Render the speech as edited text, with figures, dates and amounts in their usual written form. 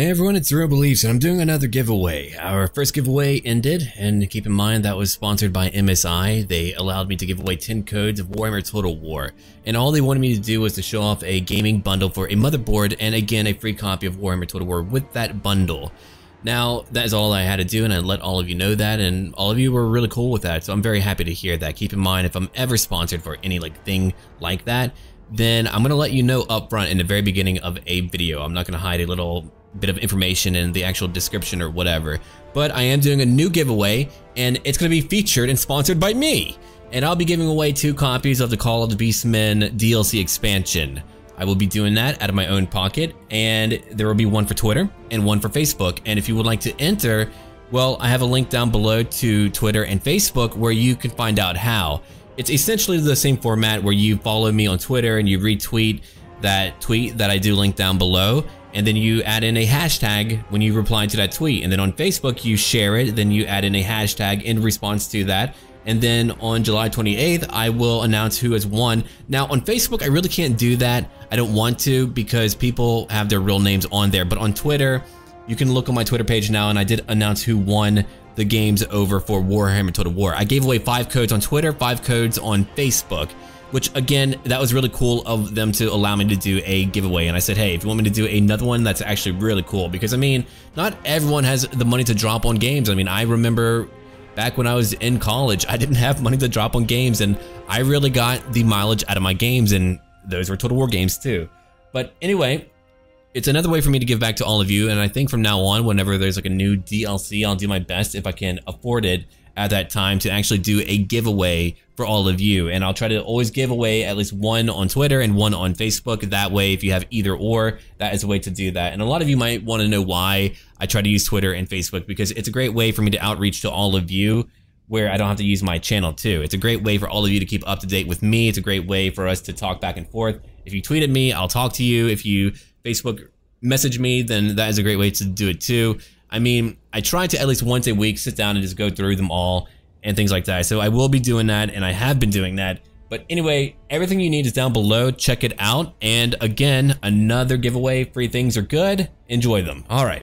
Hey everyone, it's SurrealBeliefs and I'm doing another giveaway. Our first giveaway ended, and keep in mind that was sponsored by MSI. They allowed me to give away 10 codes of Warhammer Total War, and all they wanted me to do was to show off a gaming bundle for a motherboard and again a free copy of Warhammer Total War with that bundle. Now, that is all I had to do, and I let all of you know that, and all of you were really cool with that, so I'm very happy to hear that. Keep in mind, if I'm ever sponsored for any thing like that, then I'm gonna let you know up front in the very beginning of a video. I'm not gonna hide a little bit of information in the actual description or whatever, but I am doing a new giveaway and it's going to be featured and sponsored by me, and I'll be giving away 2 copies of the Call of the Beastmen DLC expansion. I will be doing that out of my own pocket, and there will be one for Twitter and one for Facebook. And if you would like to enter, well, I have a link down below to Twitter and Facebook where you can find out how. It's essentially the same format where you follow me on Twitter and you retweet that tweet that I do link down below, and then you add in a hashtag when you reply to that tweet. And then on Facebook, you share it, then you add in a hashtag in response to that. And then on July 28th, I will announce who has won. Now on Facebook, I really can't do that. I don't want to because people have their real names on there, but on Twitter, you can look on my Twitter page now, and I did announce who won the games over for Warhammer Total War. I gave away 5 codes on Twitter, 5 codes on Facebook, which again, that was really cool of them to allow me to do a giveaway. And I said, hey, if you want me to do another one, that's actually really cool, because I mean, not everyone has the money to drop on games. I mean, I remember back when I was in college, I didn't have money to drop on games, and I really got the mileage out of my games, and those were Total War games too. But anyway, it's another way for me to give back to all of you. And I think from now on, whenever there's like a new DLC, I'll do my best, if I can afford it at that time, to actually do a giveaway for all of you. And I'll try to always give away at least 1 on Twitter and 1 on Facebook. That way, if you have either or, that is a way to do that. And a lot of you might want to know why I try to use Twitter and Facebook, because it's a great way for me to outreach to all of you where I don't have to use my channel too. It's a great way for all of you to keep up to date with me. It's a great way for us to talk back and forth. If you tweet at me, I'll talk to you. If you Facebook message me, then that is a great way to do it too. I mean, I try to at least once a week sit down and just go through them all and things like that. So I will be doing that, and I have been doing that. But anyway, everything you need is down below. Check it out. And again, another giveaway. Free things are good. Enjoy them. All right.